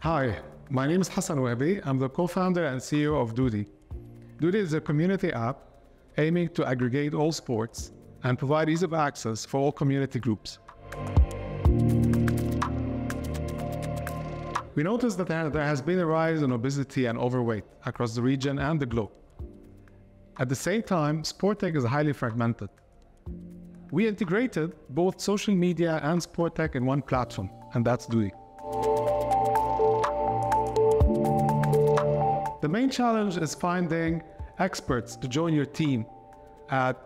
Hi, my name is Hassan Wehbi. I'm the co-founder and CEO of DUDI. DUDI is a community app aiming to aggregate all sports and provide ease of access for all community groups. We noticed that there has been a rise in obesity and overweight across the region and the globe. At the same time, SportTech is highly fragmented. We integrated both social media and SportTech in one platform, and that's DUDI. The main challenge is finding experts to join your team at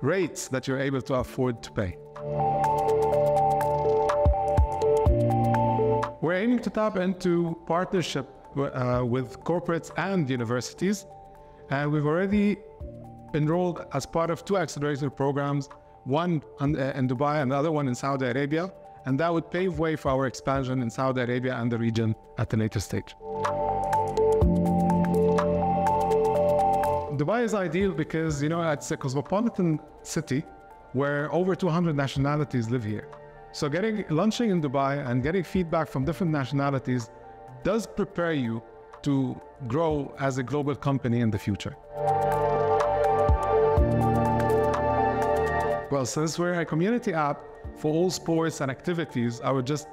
rates that you're able to afford to pay. We're aiming to tap into partnership with corporates and universities, and we've already enrolled as part of 2 accelerator programs, one in Dubai and the other one in Saudi Arabia, and that would pave way for our expansion in Saudi Arabia and the region at a later stage. Dubai is ideal because, it's a cosmopolitan city where over 200 nationalities live here. So launching in Dubai and getting feedback from different nationalities does prepare you to grow as a global company in the future. Well, since we're a community app for all sports and activities, I would just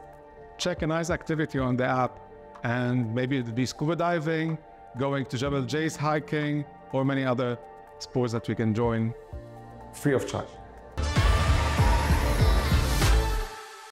check a nice activity on the app, and maybe it would be scuba diving, going to Jebel Jais hiking, or many other sports that we can join free of charge.